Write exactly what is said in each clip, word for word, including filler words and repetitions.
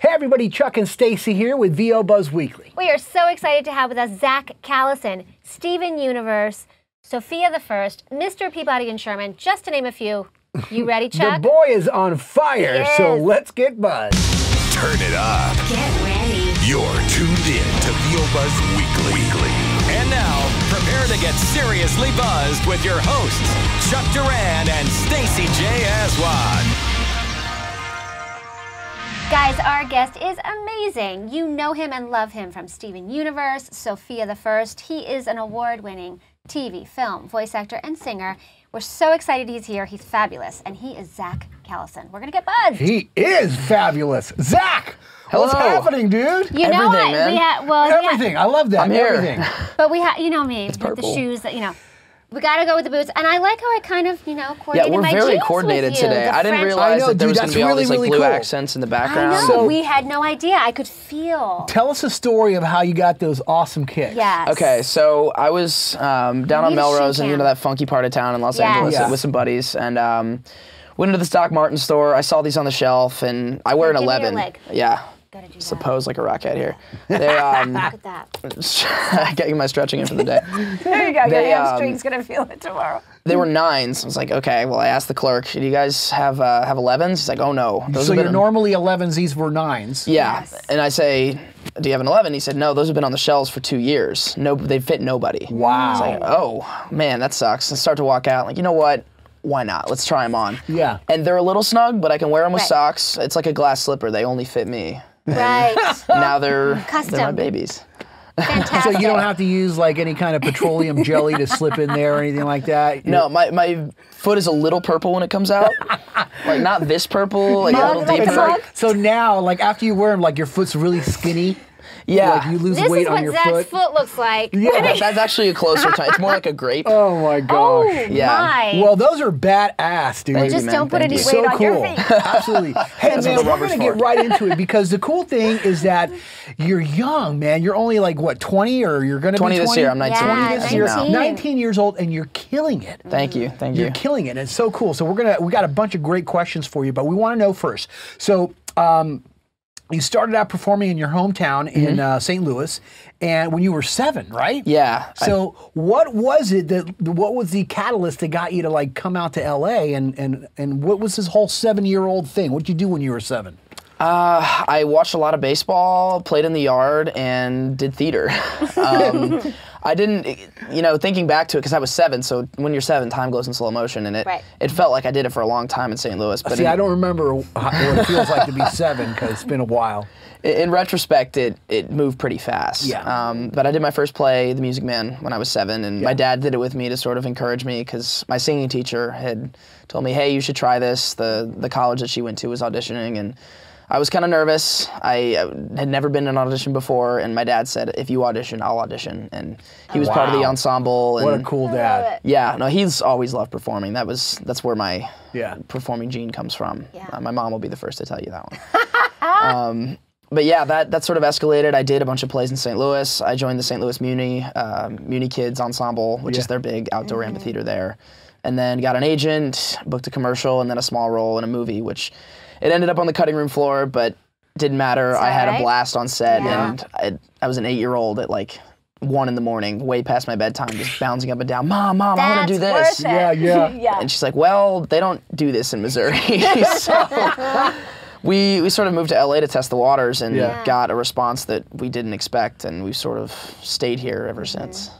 Hey everybody, Chuck and Stacy here with V O Buzz Weekly. We are so excited to have with us Zach Callison, Steven Universe, Sofia the First, Mister Peabody and Sherman, just to name a few. You ready, Chuck? The boy is on fire, is. so let's get buzzed. Turn it up. Get ready. You're tuned in to V O Buzz Weekly. Weekly. And now, prepare to get seriously buzzed with your hosts, Chuck Duran and Stacy J. Aswad. Guys, our guest is amazing. You know him and love him from Steven Universe, Sofia the First. He is an award-winning T V, film, voice actor, and singer. We're so excited he's here. He's fabulous. And he is Zach Callison. We're going to get buzzed. He is fabulous. Zach! Hello. What's happening, dude? You know what? Man. We ha well, everything. We ha I love that. I'm here. Everything. But we have, you know me, it's with purple. The shoes, that, you know. We gotta go with the boots, and I like how I kind of, you know, coordinated my jeans with you. Yeah, we're very coordinated today. I didn't realize that there was gonna be all these like blue accents in the background. I know, we had no idea. I could feel. Tell us a story of how you got those awesome kicks. Yes. Okay, so I was um, down on Melrose, and you know that funky part of town in Los Angeles, with some buddies, and um, went into the Doc Martin store. I saw these on the shelf, and I wear an eleven. Yeah. Suppose that. Like a rocket here. They, um, Look at that. Getting my stretching in for the day. There you go. They, your hamstring's um, gonna feel it tomorrow. They were nines. I was like, okay. Well, I asked the clerk, "Do you guys have uh, have elevens?" He's like, "Oh no." Those so you're normally elevens. These were nines. Yeah. Yes. And I say, "Do you have an eleven?" He said, "No. Those have been on the shelves for two years. No, they fit nobody." Wow. I was like, "Oh man, that sucks." I start to walk out. I'm like, you know what? Why not? Let's try them on. Yeah. And they're a little snug, but I can wear them with right. socks. It's like a glass slipper. They only fit me. Right. Now they're, they're my babies. Fantastic. So you don't have to use like any kind of petroleum jelly to slip in there or anything like that? You're... No, my, my foot is a little purple when it comes out. Like not this purple, like no, a little deeper. Like, so now, like after you wear them, like your foot's really skinny? Yeah. Like you lose this weight on your Zach's foot. This is what Zach's foot looks like. Yeah, that's, that's actually a closer time. It's more like a grape. Oh my gosh. Oh yeah. My. Well, those are badass, dude. Thank just you, don't put Thank any you. Weight so on cool. your feet. Absolutely. Hey that's man, we're going to get right into it because the cool thing is that you're young, man. You're only like, what, twenty or you're going to be twenty? twenty this year. I'm nineteen. Yeah, twenty this year. nineteen. nineteen years old and you're killing it. Thank you. Thank you're you. You're killing it. It's so cool. So we're going to, we got a bunch of great questions for you, but we want to know first. So, um, you started out performing in your hometown in mm-hmm. uh, Saint Louis, and when you were seven, right? Yeah. So I, what was it that what was the catalyst that got you to like come out to L A and and and what was this whole seven-year-old thing? What'd you do when you were seven? Uh, I watched a lot of baseball, played in the yard, and did theater. um, I didn't, you know, thinking back to it, because I was seven, so when you're seven, time goes in slow motion, and it right. it felt like I did it for a long time in Saint Louis. But See, in, I don't remember what it feels like to be seven, because it's been a while. In retrospect, it, it moved pretty fast. Yeah. Um, but I did my first play, The Music Man, when I was seven, and yeah. my dad did it with me to sort of encourage me, because my singing teacher had told me, hey, you should try this. The, the college that she went to was auditioning, and I was kind of nervous. I had never been in an audition before, and my dad said, if you audition, I'll audition. And he was wow. part of the ensemble. And what a cool dad. Yeah, no, he's always loved performing. That was That's where my yeah. performing gene comes from. Yeah. Uh, my mom will be the first to tell you that one. um, but yeah, that, that sort of escalated. I did a bunch of plays in Saint Louis. I joined the Saint Louis Muni, um, Muni Kids Ensemble, which yeah. is their big outdoor mm-hmm. amphitheater there. And then got an agent, booked a commercial, and then a small role in a movie, which... It ended up on the cutting room floor, but didn't matter. I had right? a blast on set, yeah. and I, I was an eight-year-old at like one in the morning, way past my bedtime, just bouncing up and down. Mom, mom, That's I want to do this. Yeah, yeah, yeah. And she's like, "Well, they don't do this in Missouri." So we we sort of moved to L A to test the waters, and yeah. got a response that we didn't expect, and we've sort of stayed here ever mm-hmm. since.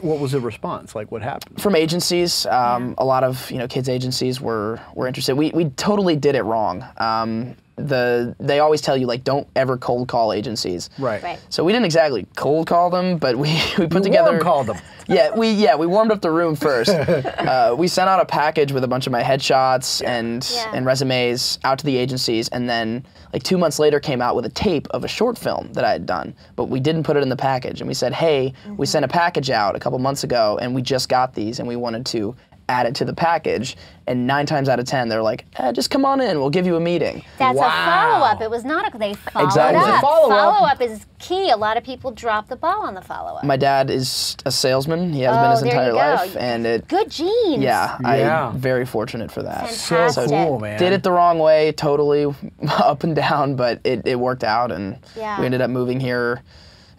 What was the response? Like, what happened? From agencies, um, yeah. a lot of you know kids agencies were were interested. We we totally did it wrong. Um, the they always tell you like don't ever cold call agencies. Right. right. So we didn't exactly cold call them, but we we put you together. Warm called them. Yeah, we yeah we warmed up the room first. uh, we sent out a package with a bunch of my headshots yeah. and yeah. and resumes out to the agencies, and then like two months later came out with a tape of a short film that I had done, but we didn't put it in the package, and we said, hey, mm-hmm. we sent a package out a couple months ago, and we just got these, and we wanted to added to the package. And nine times out of ten, they're like, eh, just come on in. We'll give you a meeting. That's wow. a follow-up. It was not a, they followed exactly. up. Follow-up follow up is key. A lot of people drop the ball on the follow-up. My dad is a salesman. He has oh, been his entire life. And it, good genes. Yeah, yeah. I'm very fortunate for that. Fantastic. So cool, man. Did it the wrong way, totally up and down, but it, it worked out. And yeah. we ended up moving here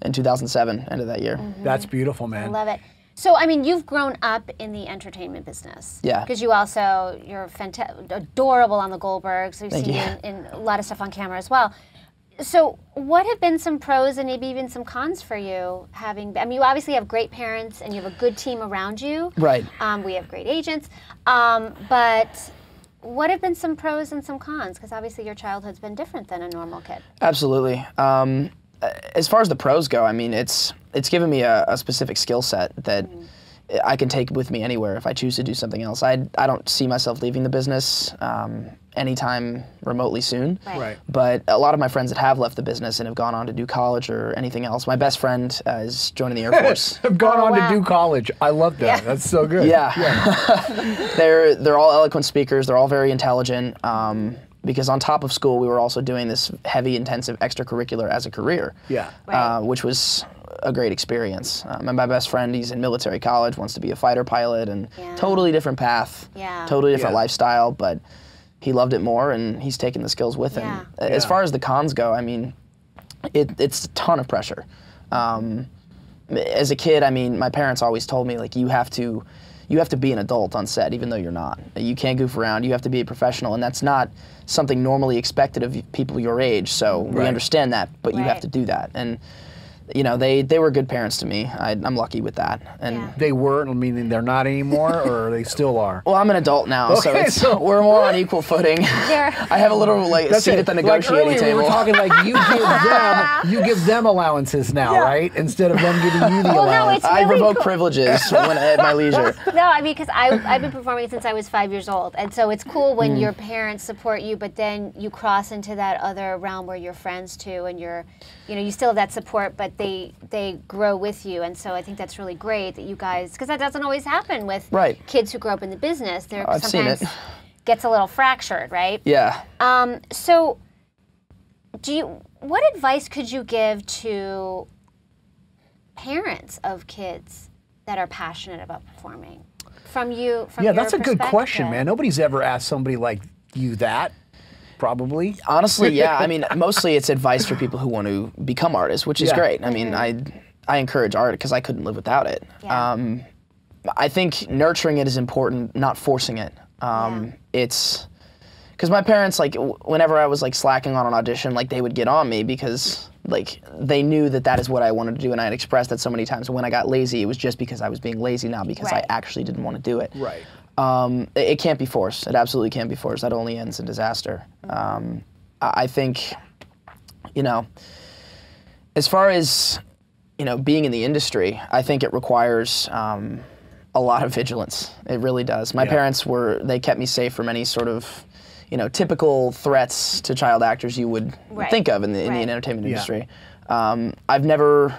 in two thousand seven, end of that year. Mm-hmm. That's beautiful, man. I love it. So, I mean, you've grown up in the entertainment business. Yeah. Because you also, you're adorable on The Goldbergs. We've Thank seen you in, in a lot of stuff on camera as well. So, what have been some pros and maybe even some cons for you having, I mean, you obviously have great parents and you have a good team around you. Right. Um, we have great agents. Um, but what have been some pros and some cons? Because obviously your childhood's been different than a normal kid. Absolutely. Um, as far as the pros go, I mean, it's it's given me a, a specific skill set that mm. I can take with me anywhere if I choose to do something else. I, I don't see myself leaving the business um, anytime remotely soon. Right. Right. But a lot of my friends that have left the business and have gone on to do college or anything else, my best friend uh, is joining the Air Force. I've gone oh, on wow. to do college. I love that. Yeah. That's so good. Yeah. yeah. they're, they're all eloquent speakers. They're all very intelligent. Um, Because on top of school, we were also doing this heavy, intensive extracurricular as a career, yeah, right. uh, which was a great experience. Um, and my best friend, he's in military college, wants to be a fighter pilot, and yeah. totally different path, yeah. totally different yeah. lifestyle, but he loved it more, and he's taken the skills with yeah. him. Yeah. As far as the cons go, I mean, it, it's a ton of pressure. Um, as a kid, I mean, my parents always told me, like, you have to, you have to be an adult on set, even though you're not. You can't goof around. You have to be a professional, and that's not something normally expected of people your age. So right. we understand that, but right. you have to do that. And you know, they they were good parents to me. I, I'm lucky with that. And yeah. they were, meaning they're not anymore, or they still are. Well, I'm an adult now, okay, so, it's, so we're more on equal footing. Yeah. I have a little like that's seat it. at the negotiating like table. We were talking like you give them you give them allowances now, yeah. right? Instead of them giving you the well, allowance. No, it's really I revoke cool. privileges when at my leisure. No, I mean, because I've been performing since I was five years old, and so it's cool when mm. your parents support you, but then you cross into that other realm where you're friends too, and you're, you know, you still have that support, but they they grow with you, and so I think that's really great that you guys, because that doesn't always happen with right. kids who grow up in the business. They're I've sometimes seen it. Gets a little fractured, right? Yeah. Um, so, do you? What advice could you give to parents of kids that are passionate about performing? From you, from yeah, your that's a good question, man. Nobody's ever asked somebody like you that. Probably. Honestly, yeah. I mean, mostly it's advice for people who want to become artists, which is yeah. great. I mean, I I encourage art because I couldn't live without it. Yeah. Um, I think nurturing it is important, not forcing it. Um, yeah. It's because my parents, like, w whenever I was like slacking on an audition, like they would get on me because like they knew that that is what I wanted to do, and I had expressed that so many times. When I got lazy, it was just because I was being lazy, not because right. I actually didn't want to do it. Right. Um, it, it can't be forced. It absolutely can't be forced. That only ends in disaster. Um, I, I think, you know, as far as, you know, being in the industry, I think it requires um, a lot of vigilance. It really does. My yeah. parents were, they kept me safe from any sort of, you know, typical threats to child actors you would right. think of in the, in right. the entertainment yeah. industry. Um, I've never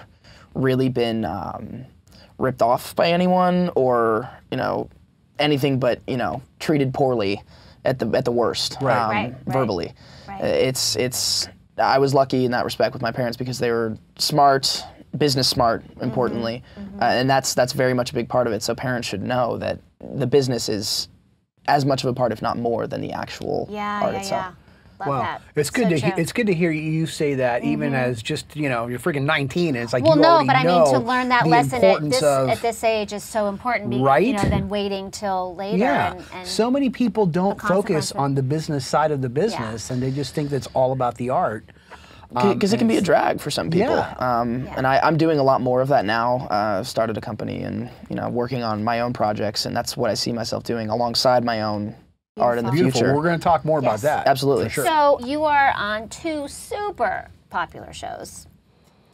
really been um, ripped off by anyone or, you know, anything but, you know, treated poorly at the at the worst, right. Um, right, right, verbally. Right. It's it's. I was lucky in that respect with my parents because they were smart, business smart, importantly, mm-hmm, mm-hmm. Uh, and that's that's very much a big part of it. So parents should know that the business is as much of a part, if not more, than the actual yeah, art yeah, itself. Yeah. Love wow, that. It's good so to it's good to hear you say that. Mm-hmm. Even as just you know, you're freaking nineteen. And it's like well, you no, already but I know mean to learn that lesson at this, of, at this age is so important. Because, right? You know, than waiting till later. Yeah. And, and so many people don't focus on the business side of the business, yeah. and they just think that's all about the art. Because um, it can be a drag for some people. Yeah. Um, yeah. And I, I'm doing a lot more of that now. Uh, I've started a company and you know working on my own projects, and that's what I see myself doing alongside my own. Beautiful. Art in the Beautiful. Future. We're going to talk more yes. about that. Absolutely. Sure. So you are on two super popular shows,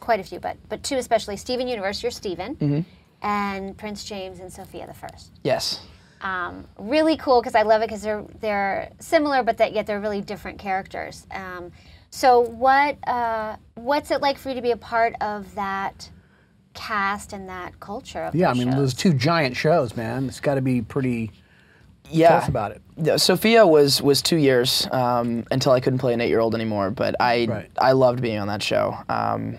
quite a few, but but two especially. Steven Universe, you're Steven, mm-hmm. and Prince James and Sofia the First. Yes. Um, really cool because I love it because they're they're similar, but that yet they're really different characters. Um, so what uh, what's it like for you to be a part of that cast and that culture? Of yeah, I mean shows? Those two giant shows, man. It's got to be pretty. Yeah. Tell us about it. Sofia was was two years um, until I couldn't play an eight-year-old anymore. But I right. I loved being on that show. Um,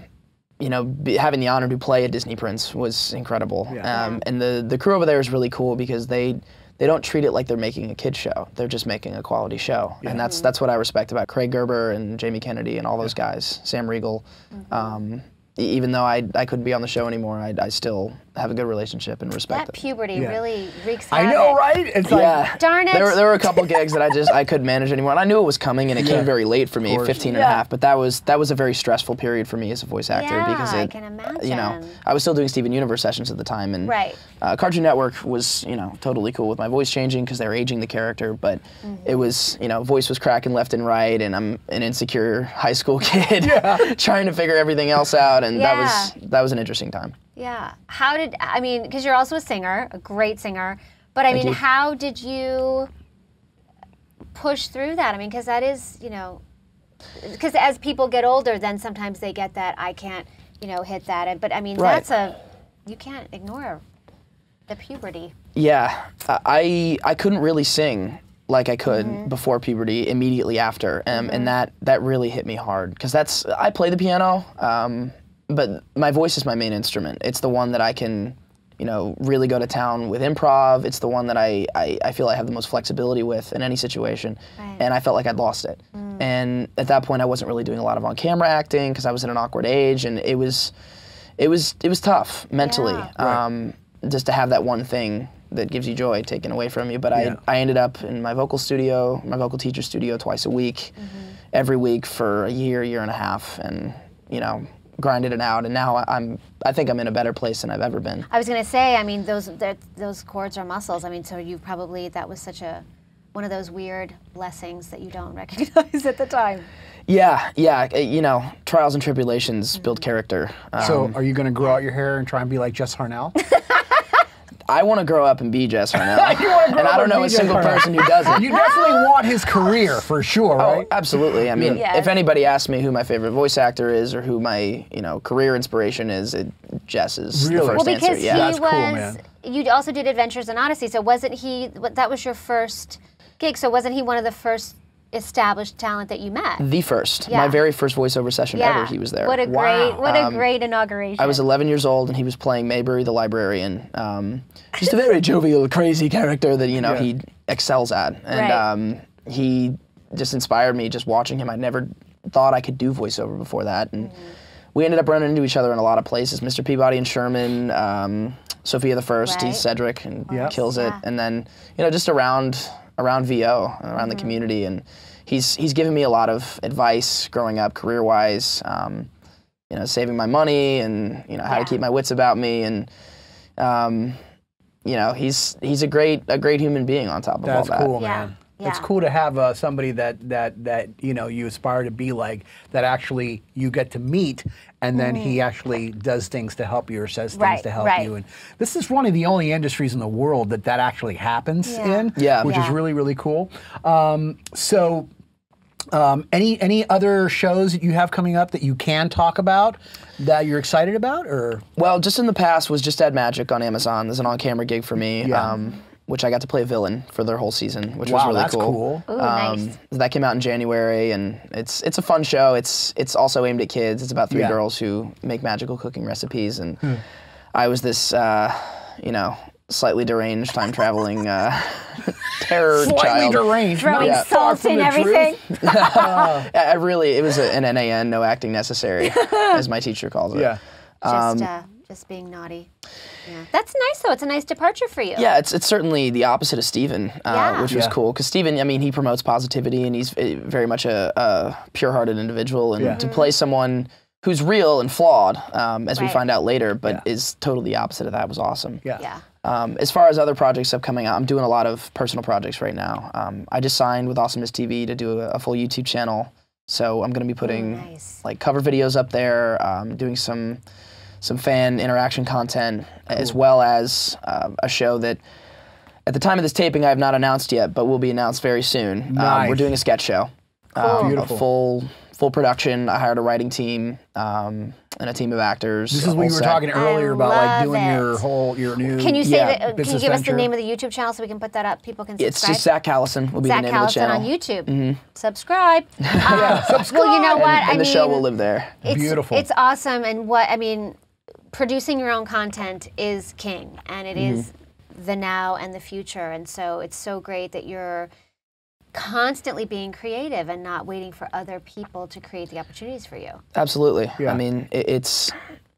you know, be, having the honor to play a Disney Prince was incredible. Yeah. Um, and the the crew over there is really cool because they they don't treat it like they're making a kid show. They're just making a quality show, yeah. and that's that's what I respect about Craig Gerber and Jamie Kennedy and all those yeah. guys. Sam Riegel. Mm-hmm. um, Even though I, I couldn't be on the show anymore, I, I still have a good relationship and respect That them. Puberty yeah. really wreaks havoc. I know, right? It's like, yeah. darn it. There were, there were a couple gigs that I just I couldn't manage anymore. And I knew it was coming, and it yeah. came very late for me, fifteen yeah. and a half. But that was that was a very stressful period for me as a voice actor. Yeah, because it, I can imagine. You know, I was still doing Steven Universe sessions at the time. And right. uh, Cartoon Network was, you know, totally cool with my voice changing because they were aging the character. But mm-hmm. it was, you know, voice was cracking left and right, and I'm an insecure high school kid yeah. trying to figure everything else out. And yeah. that was that was an interesting time. Yeah. How did I mean? Because you're also a singer, a great singer. But I Thank mean, you. How did you push through that? I mean, because that is, you know, because as people get older, then sometimes they get that I can't, you know, hit that. But I mean, right. that's a you can't ignore the puberty. Yeah, I I couldn't really sing like I could mm-hmm. before puberty, immediately after, um, mm-hmm. and that that really hit me hard because that's I play the piano. Um, But my voice is my main instrument. It's the one that I can, you know, really go to town with improv. It's the one that I, I, I feel I have the most flexibility with in any situation. Right. And I felt like I'd lost it. Mm. And at that point, I wasn't really doing a lot of on-camera acting because I was at an awkward age, and it was, it was, it was tough mentally, yeah. um, right. just to have that one thing that gives you joy taken away from you. But yeah. I, I ended up in my vocal studio, my vocal teacher studio, twice a week, mm-hmm. every week for a year, year and a half, and you know. Grinded it out, and now I'm. I think I'm in a better place than I've ever been. I was gonna say, I mean, those those chords are muscles. I mean, so you probably that was such a one of those weird blessings that you don't recognize at the time. Yeah, yeah. You know, trials and tribulations mm-hmm. build character. Um, so, are you gonna grow out your hair and try and be like Jess Harnell? I want to grow up and be Jess Harnell, you want to grow and up I don't and know a single Harnell. Person who doesn't. You definitely want his career for sure, right? Oh, absolutely. I mean, yeah. if anybody asks me who my favorite voice actor is or who my you know career inspiration is, it, Jess is really? The first well, because answer. He yeah, that's was, cool, man. You also did Adventures in Odyssey, so wasn't he? That was your first gig, so wasn't he one of the first established talent that you met? The first. Yeah. My very first voiceover session yeah. ever, he was there. What a wow. great, what um, a great inauguration. I was eleven years old, and he was playing Mayberry the librarian. Um, just a very jovial, crazy character that, you know, yeah. he excels at. And right. um, he just inspired me just watching him. I never thought I could do voiceover before that. And mm-hmm. we ended up running into each other in a lot of places. Mister Peabody and Sherman, um, Sofia the First, right. he's Cedric, and yep. kills it. Yeah. And then, you know, just around... around V O and around mm-hmm. the community, and he's he's given me a lot of advice growing up, career-wise, um, you know, saving my money and you know how yeah. to keep my wits about me, and um, you know he's he's a great a great human being on top of That's all that. That's cool, man. Yeah. Yeah. It's cool to have uh, somebody that that that you know you aspire to be like that. Actually, you get to meet, and then mm-hmm. he actually does things to help you or says things right, to help right. you. And this is one of the only industries in the world that that actually happens yeah. in, yeah. which yeah. is really really cool. Um, so, um, any any other shows that you have coming up that you can talk about that you're excited about, or well, just in the past was Just Add Magic on Amazon. There's an on-camera gig for me. Yeah. Um, which I got to play a villain for their whole season, which wow, was really cool. Wow, that's cool. Ooh, um, nice. That came out in January, and it's it's a fun show. It's it's also aimed at kids. It's about three yeah. girls who make magical cooking recipes, and hmm. I was this, uh, you know, slightly deranged, time-traveling uh, terror slightly child. Slightly deranged. Throwing yeah. salt in everything. uh. I really, it was an N A N, no acting necessary, as my teacher calls it. Yeah. Um, Just, uh, Just being naughty. Yeah. That's nice, though. It's a nice departure for you. Yeah, it's it's certainly the opposite of Steven, uh, yeah. which yeah. was cool. Because Steven, I mean, he promotes positivity, and he's very much a, a pure-hearted individual. And yeah. to play someone who's real and flawed, um, as right. we find out later, but yeah. is totally the opposite of that was awesome. Yeah. yeah. Um, as far as other projects upcoming, I'm doing a lot of personal projects right now. Um, I just signed with Awesomeness T V to do a, a full YouTube channel. So I'm going to be putting Ooh, nice. Like cover videos up there, um, doing some... some fan interaction content, cool. as well as uh, a show that, at the time of this taping, I have not announced yet, but will be announced very soon. Nice. Um, we're doing a sketch show, cool. um, a full full production. I hired a writing team um, and a team of actors. This is what you were talking earlier about, like doing your whole your new. Can you say that? Can you give us the name of the YouTube channel so we can put that up? People can subscribe. It's just Zach Callison will be the name of the channel. Zach Callison on YouTube. Mm-hmm. Subscribe. Um, yeah, subscribe. Well, you know what? I mean, and the show will live there. Beautiful. It's awesome, and what I mean, producing your own content is king, and it mm-hmm. is the now and the future, and so it's so great that you're constantly being creative and not waiting for other people to create the opportunities for you. Absolutely. Yeah. I mean, it, it's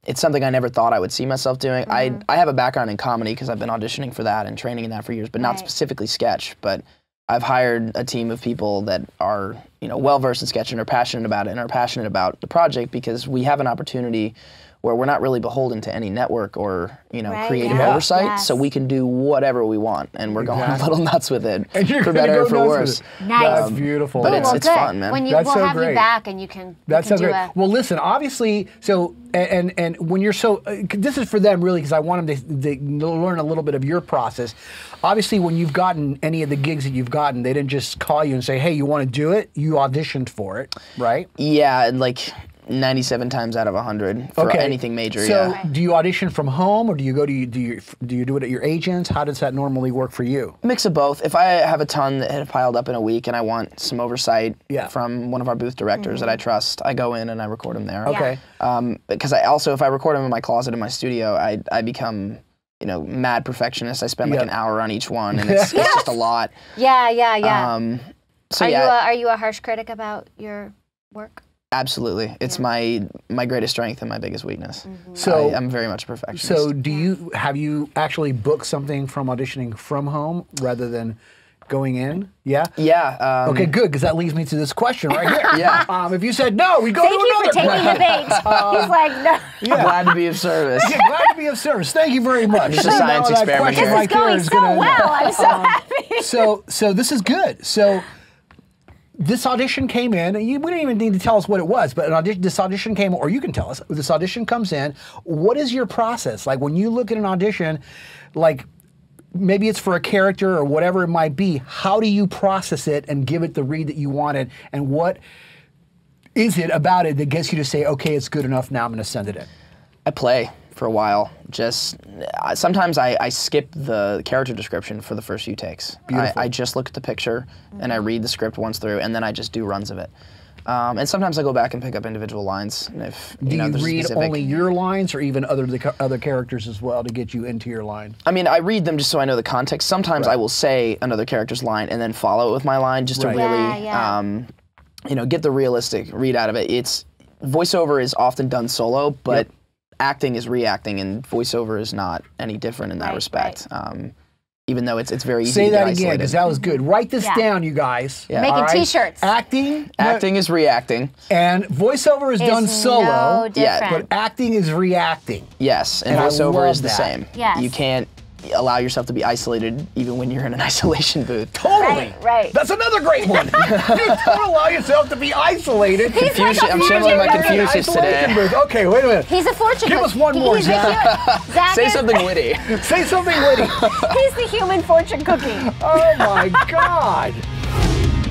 it's something I never thought I would see myself doing. Mm-hmm. I I have a background in comedy because I've been auditioning for that and training in that for years, but right. not specifically sketch. But I've hired a team of people that are you know well versed in sketch and are passionate about it and are passionate about the project, because we have an opportunity where we're not really beholden to any network or you know right, creative yeah. oversight, yes. so we can do whatever we want, and we're exactly. going a little nuts with it, and you're for better or for worse. Nice, um, that's beautiful. But it's, well, it's fun, man. When you, that's we'll so have great. You back, and you can. That's so great. A, well, listen, obviously, so and and, and when you're so, uh, this is for them really, because I want them to, to learn a little bit of your process. Obviously, when you've gotten any of the gigs that you've gotten, they didn't just call you and say, "Hey, you want to do it?" You auditioned for it, right? Yeah, and like. ninety-seven times out of one hundred for okay. anything major. So, yeah. do you audition from home, or do you go to you, do you do you do it at your agents? How does that normally work for you? Mix of both. If I have a ton that have piled up in a week and I want some oversight yeah. from one of our booth directors mm-hmm. that I trust, I go in and I record them there. Okay. Um, because I also, if I record them in my closet in my studio, I I become you know mad perfectionist. I spend like yep. an hour on each one, and it's, yes. it's just a lot. Yeah, yeah, yeah. Um, so are yeah. you a, are you a harsh critic about your work? Absolutely, it's yeah. my my greatest strength and my biggest weakness. Mm-hmm. So I, I'm very much a perfectionist. So do you have you actually booked something from auditioning from home rather than going in? Yeah. Yeah. Um, okay, good, because that leads me to this question right here. yeah. Um, if you said no, we go Thank to another. Thank you for taking the bait. Uh, He's like, no. Yeah. Glad to be of service. Yeah, glad to be of service. Thank you very much. It's a science experiment here. This is going so well. I'm so um, happy. So so this is good. So. This audition came in, and you, we didn't even need to tell us what it was, but an audition, this audition came, or you can tell us, this audition comes in. What is your process? Like when you look at an audition, like maybe it's for a character or whatever it might be, how do you process it and give it the read that you wanted, and what is it about it that gets you to say, okay, it's good enough, now I'm gonna send it in? I play for a while. Just uh, sometimes I, I skip the character description for the first few takes. I, I just look at the picture mm-hmm. and I read the script once through, and then I just do runs of it. Um, and sometimes I go back and pick up individual lines. And if, you do know, you read specific... only your lines, or even other the, other characters as well to get you into your line? I mean, I read them just so I know the context. Sometimes right. I will say another character's line and then follow it with my line, just right. to really, yeah, yeah. Um, you know, get the realistic read out of it. It's voiceover is often done solo, but. Yep. Acting is reacting, and voiceover is not any different in that right, respect. Right. Um, even though it's it's very easy Say to that again, because that was good. Write this yeah. down, you guys. Yeah. Making right? t-shirts. Acting, acting is reacting, and voiceover is it's done solo. No yeah, but acting is reacting. Yes, and, and voiceover is the that. Same. Yes. You can't allow yourself to be isolated, even when you're in an isolation booth. Totally. Right. right. That's another great one. Don't allow yourself to be isolated. He's like a I'm showing my Confucius today. Booth. Okay, wait a minute. He's a fortune. Give us one more, Zach. Zach. Say something witty. Say something witty. He's the human fortune cookie. Oh my God.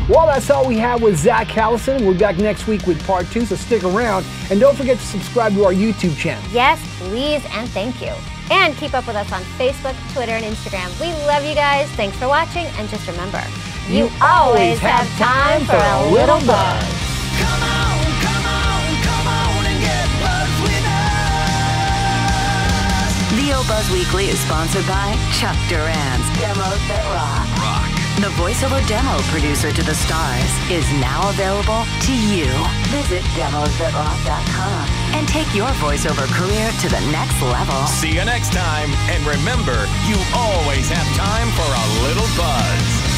Well, that's all we have with Zach Callison. We'll be back next week with part two, so stick around. And don't forget to subscribe to our YouTube channel. Yes, please, and thank you. And keep up with us on Facebook, Twitter, and Instagram. We love you guys. Thanks for watching. And just remember, you, you always have time for a little buzz. Come on, come on, come on and get buzzed with us. V O Buzz Weekly is sponsored by Chuck Duran's Demos That Rock. Rock. The voiceover demo producer to the stars is now available to you. Visit demos that rock dot com and take your voiceover career to the next level. See you next time, and remember, you always have time for a little buzz.